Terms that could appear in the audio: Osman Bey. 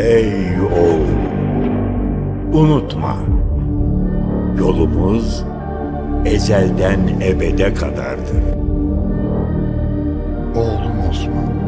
Ey oğul, unutma, yolumuz ezelden ebede kadardır. Oğlum Osman.